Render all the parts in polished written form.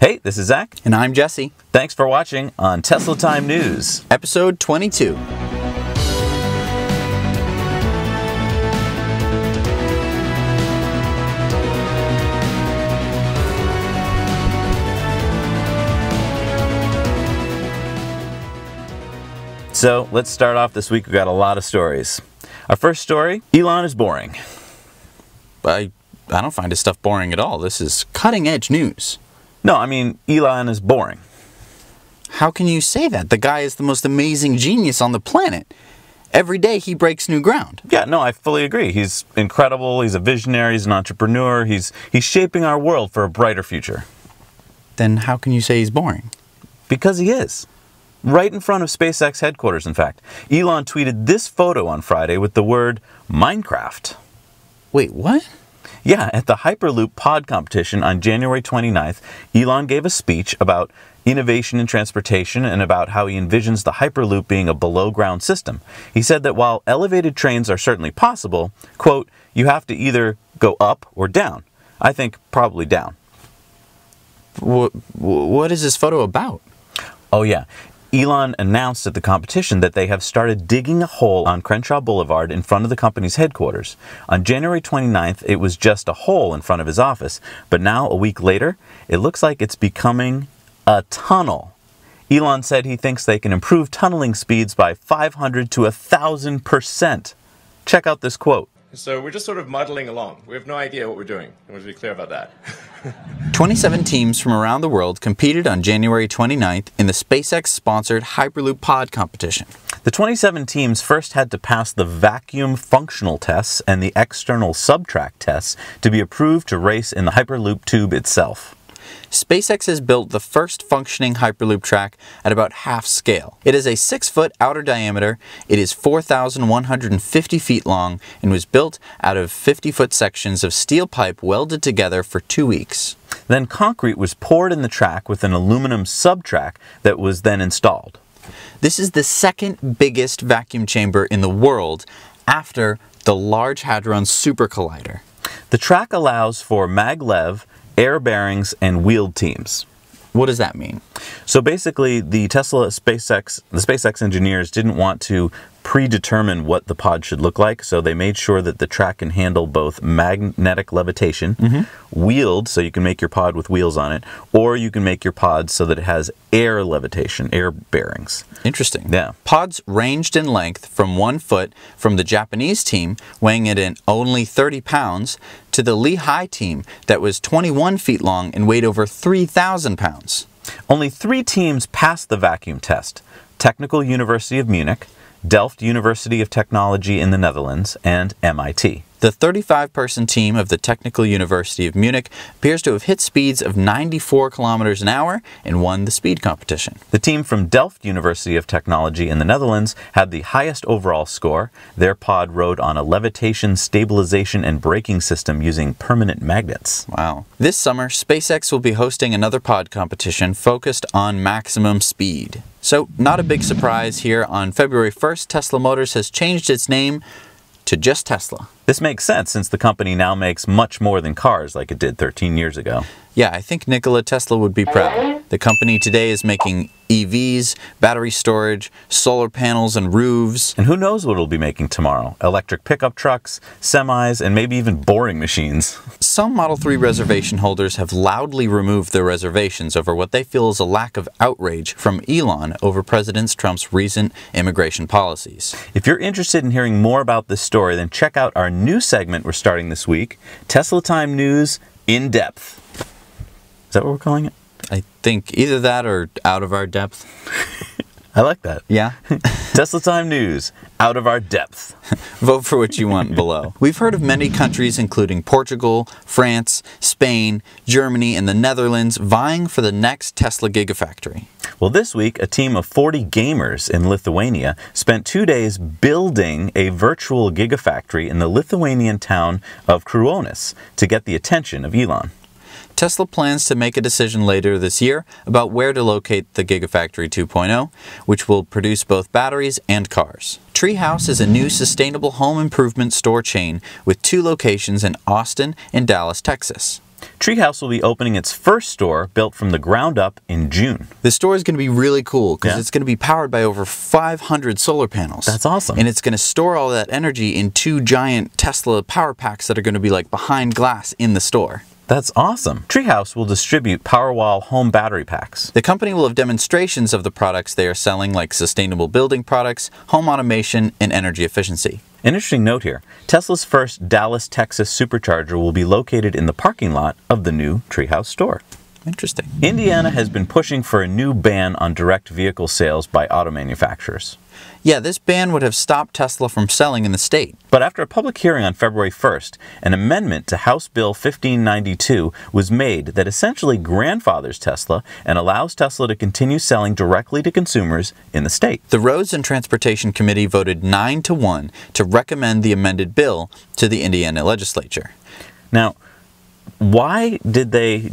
Hey, this is Zach. And I'm Jesse. Thanks for watching on Tesla Time News. Episode 22. So let's start off this week. We've got a lot of stories. Our first story, Elon is boring. I don't find his stuff boring at all. This is cutting edge news. No, I mean, Elon is boring. How can you say that? The guy is the most amazing genius on the planet. Every day he breaks new ground. Yeah, no, I fully agree. He's incredible. He's a visionary. He's an entrepreneur. He's shaping our world for a brighter future. Then how can you say he's boring? Because he is. Right in front of SpaceX headquarters, in fact. Elon tweeted this photo on Friday with the word Minecraft. Wait, what? Yeah, at the Hyperloop pod competition on January 29th, Elon gave a speech about innovation in transportation and about how he envisions the Hyperloop being a below-ground system. He said that while elevated trains are certainly possible, quote, you have to either go up or down. I think probably down. What is this photo about? Oh, yeah. Elon announced at the competition that they have started digging a hole on Crenshaw Boulevard in front of the company's headquarters. On January 29th, it was just a hole in front of his office, but now, a week later, it looks like it's becoming a tunnel. Elon said he thinks they can improve tunneling speeds by 500 to 1,000%. Check out this quote. So we're just sort of muddling along. We have no idea what we're doing. I want to be clear about that. 27 teams from around the world competed on January 29th in the SpaceX-sponsored Hyperloop Pod competition. The 27 teams first had to pass the vacuum functional tests and the external subtract tests to be approved to race in the Hyperloop tube itself. SpaceX has built the first functioning Hyperloop track at about half scale. It is a 6-foot outer diameter, it is 4,150 feet long, and was built out of 50-foot sections of steel pipe welded together for 2 weeks. Then concrete was poured in the track with an aluminum subtrack that was then installed. This is the second biggest vacuum chamber in the world after the Large Hadron Super Collider. The track allows for maglev, air bearings, and wheeled teams. What does that mean? So basically, the SpaceX engineers didn't want to predetermine what the pod should look like, so they made sure that the track can handle both magnetic levitation, wheeled, so you can make your pod with wheels on it, or you can make your pod so that it has air levitation, air bearings. Interesting. Yeah. Pods ranged in length from 1 foot from the Japanese team, weighing it in only 30 pounds, to the Lehigh team that was 21 feet long and weighed over 3,000 pounds. Only 3 teams passed the vacuum test: Technical University of Munich, Delft University of Technology in the Netherlands, and MIT. The 35-person team of the Technical University of Munich appears to have hit speeds of 94 kilometers an hour and won the speed competition. The team from Delft University of Technology in the Netherlands had the highest overall score. Their pod rode on a levitation, stabilization, and braking system using permanent magnets. Wow. This summer, SpaceX will be hosting another pod competition focused on maximum speed. So, not a big surprise here. On February 1st, Tesla Motors has changed its name to just Tesla. This makes sense since the company now makes much more than cars like it did 13 years ago. Yeah, I think Nikola Tesla would be proud. The company today is making EVs, battery storage, solar panels, and roofs. And who knows what it'll be making tomorrow? Electric pickup trucks, semis, and maybe even boring machines. Some Model 3 reservation holders have loudly removed their reservations over what they feel is a lack of outrage from Elon over President Trump's recent immigration policies. If you're interested in hearing more about this story, then check out our new segment we're starting this week, Tesla Time News In Depth. Is that what we're calling it? I think either that or Out of Our Depth. I like that. Yeah. Tesla Time News, Out of Our Depth. Vote for what you want below. We've heard of many countries, including Portugal, France, Spain, Germany, and the Netherlands, vying for the next Tesla Gigafactory. Well, this week, a team of 40 gamers in Lithuania spent 2 days building a virtual Gigafactory in the Lithuanian town of Kruonis to get the attention of Elon. Tesla plans to make a decision later this year about where to locate the Gigafactory 2.0, which will produce both batteries and cars. TreeHouse is a new sustainable home improvement store chain with 2 locations in Austin and Dallas, Texas. TreeHouse will be opening its first store built from the ground up in June. This store is going to be really cool because it's going to be powered by over 500 solar panels. That's awesome. And it's going to store all that energy in two giant Tesla power packs that are going to be like behind glass in the store. That's awesome. TreeHouse will distribute Powerwall home battery packs. The company will have demonstrations of the products they are selling, like sustainable building products, home automation, and energy efficiency. An interesting note here, Tesla's first Dallas, Texas supercharger will be located in the parking lot of the new TreeHouse store. Interesting. Indiana has been pushing for a new ban on direct vehicle sales by auto manufacturers. Yeah, this ban would have stopped Tesla from selling in the state. But after a public hearing on February 1st, an amendment to House Bill 1592 was made that essentially grandfathers Tesla and allows Tesla to continue selling directly to consumers in the state. The Roads and Transportation Committee voted 9-1 to recommend the amended bill to the Indiana legislature. Now, why did they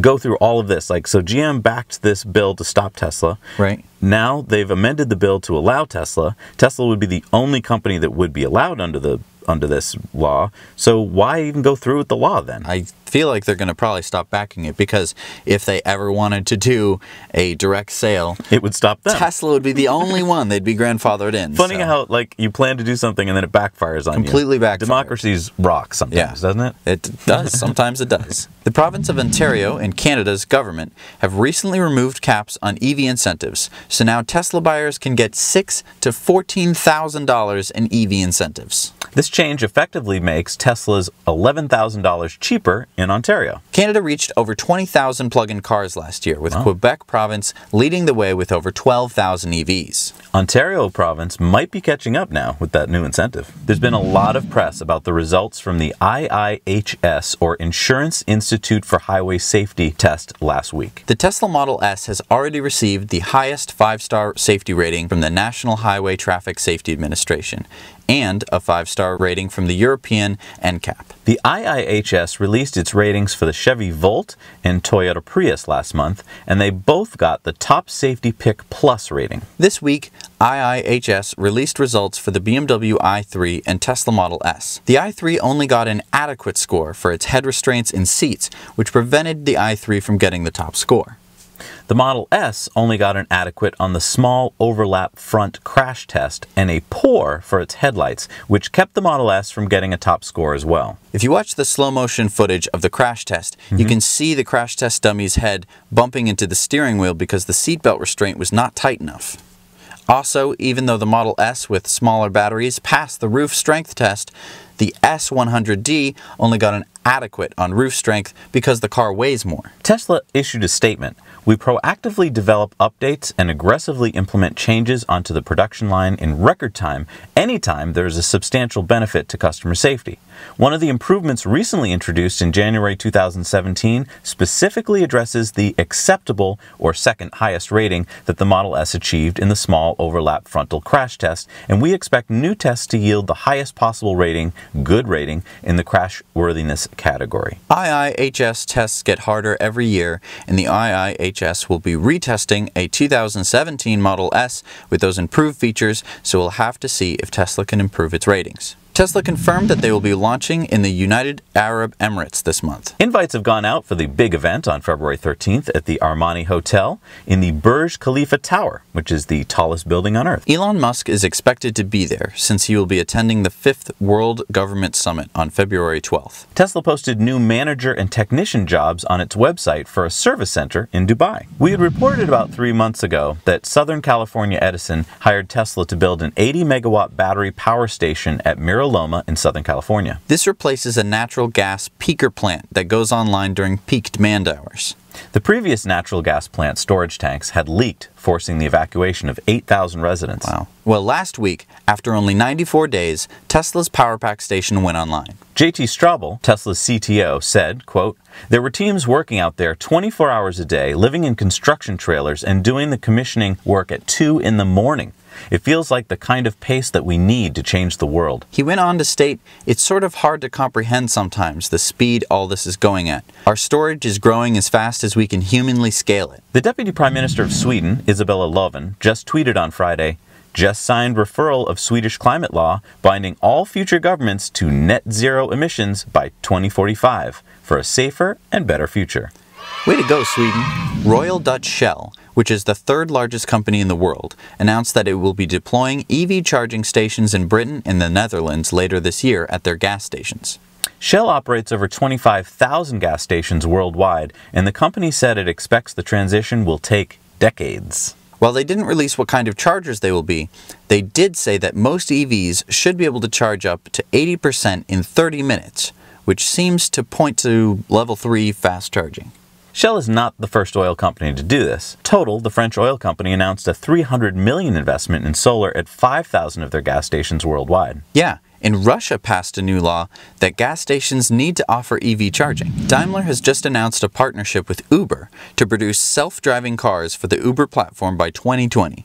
go through all of this? Like, so GM backed this bill to stop Tesla. Right. Now they've amended the bill to allow Tesla. Tesla would be the only company that would be allowed under this law. So why even go through with the law then? I feel like they're going to probably stop backing it, because if they ever wanted to do a direct sale, it would stop them. Tesla would be the only one they'd be grandfathered in. Funny how, like, you plan to do something and then it backfires on you. Completely backfires. Democracies rock sometimes, doesn't it? It does. Sometimes it does. The province of Ontario and Canada's government have recently removed caps on EV incentives. So now Tesla buyers can get $6,000 to $14,000 in EV incentives. This change effectively makes Tesla's $11,000 cheaper in Ontario. Canada reached over 20,000 plug-in cars last year, with Quebec province leading the way with over 12,000 EVs. Ontario province might be catching up now with that new incentive. There's been a lot of press about the results from the IIHS, or Insurance Institute for Highway Safety test last week. The Tesla Model S has already received the highest 5-star safety rating from the National Highway Traffic Safety Administration, and a 5-star rating from the European NCAP. The IIHS released its ratings for the Chevy Volt and Toyota Prius last month, and they both got the Top Safety Pick Plus rating. This week, IIHS released results for the BMW i3 and Tesla Model S. The i3 only got an adequate score for its head restraints and seats, which prevented the i3 from getting the top score. The Model S only got an adequate on the small overlap front crash test, and a poor for its headlights, which kept the Model S from getting a top score as well. If you watch the slow motion footage of the crash test, you can see the crash test dummy's head bumping into the steering wheel because the seatbelt restraint was not tight enough. Also, even though the Model S with smaller batteries passed the roof strength test, the S100D only got an adequate on roof strength because the car weighs more. Tesla issued a statement. We proactively develop updates and aggressively implement changes onto the production line in record time anytime there is a substantial benefit to customer safety. One of the improvements recently introduced in January 2017 specifically addresses the acceptable or second highest rating that the Model S achieved in the small overlap frontal crash test, and we expect new tests to yield the highest possible rating, good rating, in the crashworthiness category. IIHS tests get harder every year, and the IIHS will be retesting a 2017 Model S with those improved features, so we'll have to see if Tesla can improve its ratings. Tesla confirmed that they will be launching in the United Arab Emirates this month. Invites have gone out for the big event on February 13th at the Armani Hotel in the Burj Khalifa Tower, which is the tallest building on Earth. Elon Musk is expected to be there, since he will be attending the 5th World Government Summit on February 12th. Tesla posted new manager and technician jobs on its website for a service center in Dubai. We had reported about 3 months ago that Southern California Edison hired Tesla to build an 80-megawatt battery power station at Loma in Southern California. This replaces a natural gas peaker plant that goes online during peak demand hours. The previous natural gas plant storage tanks had leaked, forcing the evacuation of 8,000 residents. Wow. Well, last week, after only 94 days, Tesla's power pack station went online. JT Straubel, Tesla's CTO, said, quote, "There were teams working out there 24 hours a day, living in construction trailers and doing the commissioning work at 2 in the morning. It feels like the kind of pace that we need to change the world." He went on to state, "It's sort of hard to comprehend sometimes the speed all this is going at. Our storage is growing as fast as we can humanly scale it." The Deputy Prime Minister of Sweden, Isabella Löfven, just tweeted on Friday, just signed referral of Swedish climate law binding all future governments to net zero emissions by 2045 for a safer and better future. Way to go, Sweden. Royal Dutch Shell, which is the third largest company in the world, announced that it will be deploying EV charging stations in Britain and the Netherlands later this year at their gas stations. Shell operates over 25,000 gas stations worldwide, and the company said it expects the transition will take decades. While they didn't release what kind of chargers they will be, they did say that most EVs should be able to charge up to 80% in 30 minutes, which seems to point to level 3 fast charging. Shell is not the first oil company to do this. Total, the French oil company announced a $300 million investment in solar at 5,000 of their gas stations worldwide. Yeah. And Russia passed a new law that gas stations need to offer EV charging. Daimler has just announced a partnership with Uber to produce self-driving cars for the Uber platform by 2020.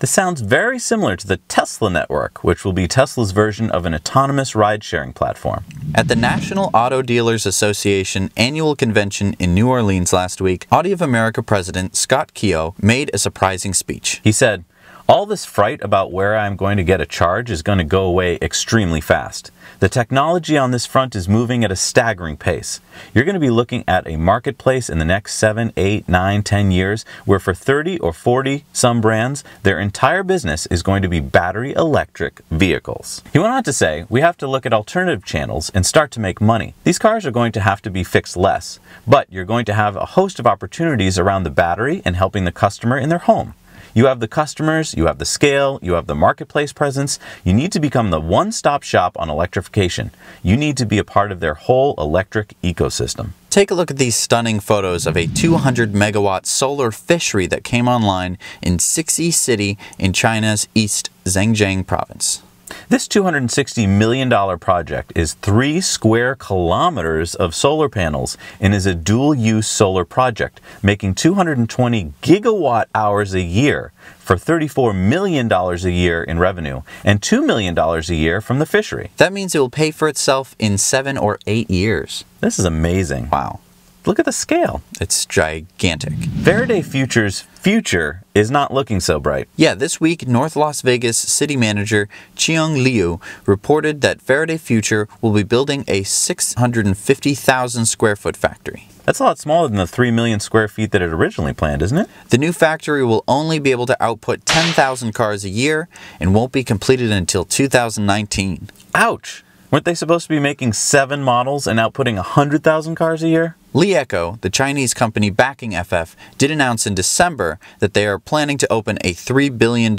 This sounds very similar to the Tesla network, which will be Tesla's version of an autonomous ride-sharing platform. At the National Auto Dealers Association annual convention in New Orleans last week, Audi of America president Scott Keogh made a surprising speech. He said, "All this fright about where I'm going to get a charge is going to go away extremely fast. The technology on this front is moving at a staggering pace. You're going to be looking at a marketplace in the next 7, 8, 9, 10 years where for 30 or 40 some brands, their entire business is going to be battery electric vehicles." He went on to say, "We have to look at alternative channels and start to make money. These cars are going to have to be fixed less, but you're going to have a host of opportunities around the battery and helping the customer in their home. You have the customers, you have the scale, you have the marketplace presence. You need to become the one-stop shop on electrification. You need to be a part of their whole electric ecosystem." Take a look at these stunning photos of a 200-megawatt solar fishery that came online in Cixi City in China's East Zhengjiang province. This $260 million project is 3 square kilometers of solar panels and is a dual-use solar project, making 220 gigawatt hours a year for $34 million a year in revenue and $2 million a year from the fishery. That means it will pay for itself in 7 or 8 years. This is amazing. Wow. Look at the scale. It's gigantic. Faraday Future's future is not looking so bright. Yeah, this week, North Las Vegas city manager Cheong Liu reported that Faraday Future will be building a 650,000 square foot factory. That's a lot smaller than the 3 million square feet that it originally planned, isn't it? The new factory will only be able to output 10,000 cars a year and won't be completed until 2019. Ouch! Weren't they supposed to be making 7 models and outputting 100,000 cars a year? Li Eco, the Chinese company backing FF, did announce in December that they are planning to open a $3 billion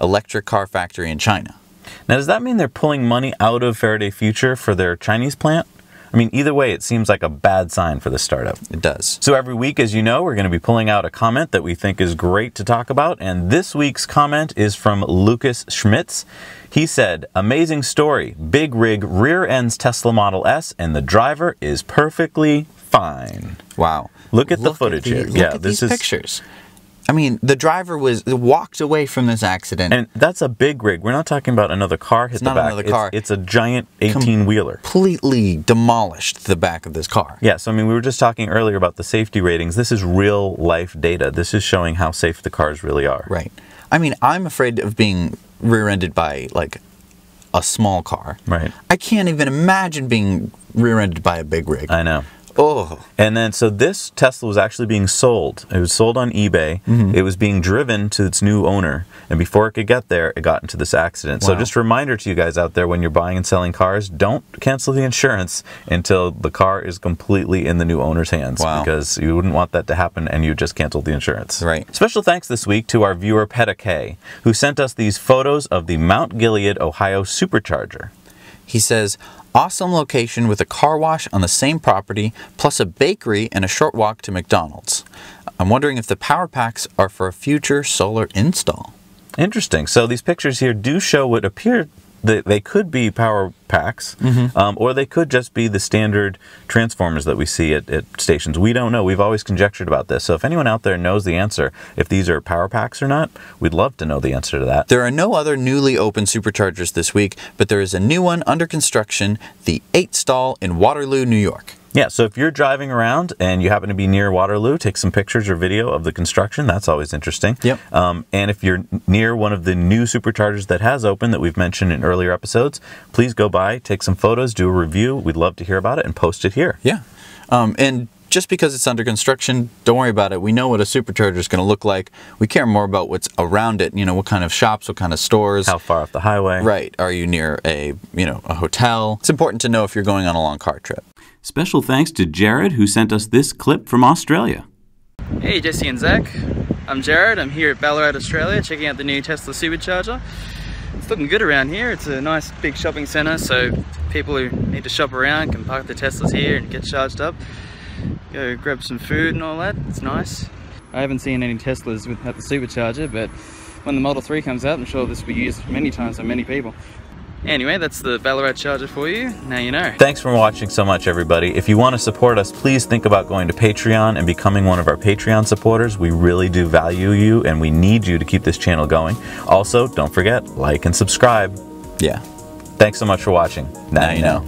electric car factory in China. Now, does that mean they're pulling money out of Faraday Future for their Chinese plant? I mean, either way, it seems like a bad sign for the startup. It does. So every week, as you know, we're going to be pulling out a comment that we think is great to talk about. And this week's comment is from Lucas Schmitz. He said, "Amazing story. Big rig rear ends Tesla Model S and the driver is perfectly fine." Wow. Look at the footage here. Look at these pictures. I mean, the driver walked away from this accident. And that's a big rig. We're not talking about another car hit the back. It's not another car. It's a giant 18-wheeler. Completely demolished the back of this car. Yeah, so I mean, we were just talking earlier about the safety ratings. This is real-life data. This is showing how safe the cars really are. Right. I mean, I'm afraid of being rear-ended by, like, a small car. Right. I can't even imagine being rear-ended by a big rig. I know. Oh. And then, so this Tesla was actually being sold. It was sold on eBay. Mm-hmm. It was being driven to its new owner. And before it could get there, it got into this accident. Wow. So just a reminder to you guys out there, when you're buying and selling cars, don't cancel the insurance until the car is completely in the new owner's hands. Wow. Because you wouldn't want that to happen and you just canceled the insurance. Right. Special thanks this week to our viewer, Peta K, who sent us these photos of the Mount Gilead, Ohio supercharger. He says, "Awesome location with a car wash on the same property, plus a bakery and a short walk to McDonald's. I'm wondering if the power packs are for a future solar install." Interesting. So these pictures here do show what appear that they could be power packs, or they could just be the standard transformers that we see at stations. We don't know. We've always conjectured about this. So if anyone out there knows the answer, if these are power packs or not, we'd love to know the answer to that. There are no other newly opened superchargers this week, but there is a new one under construction, the 8 stall in Waterloo, New York. Yeah, so if you're driving around and you happen to be near Waterloo, take some pictures or video of the construction. That's always interesting. Yep. And if you're near one of the new superchargers that has opened that we've mentioned in earlier episodes, please go by, take some photos, do a review. We'd love to hear about it and post it here. Yeah. And just because it's under construction, don't worry about it. We know what a supercharger is going to look like. We care more about what's around it. You know, what kind of shops, what kind of stores. How far off the highway. Right. Are you near a, you know, a hotel? It's important to know if you're going on a long car trip. Special thanks to Jared, who sent us this clip from Australia. Hey, Jesse and Zach. I'm Jared. I'm here at Ballarat, Australia, checking out the new Tesla supercharger. It's looking good around here. It's a nice big shopping centre, so people who need to shop around can park their Teslas here and get charged up. Go grab some food and all that. It's nice. I haven't seen any Teslas at the supercharger, but when the Model 3 comes out, I'm sure this will be used many times by many people. Anyway, that's the Ballarat charger for you. Now you know. Thanks for watching so much, everybody. If you want to support us, please think about going to Patreon and becoming one of our Patreon supporters. We really do value you, and we need you to keep this channel going. Also, don't forget, like and subscribe. Yeah. Thanks so much for watching. Now you know.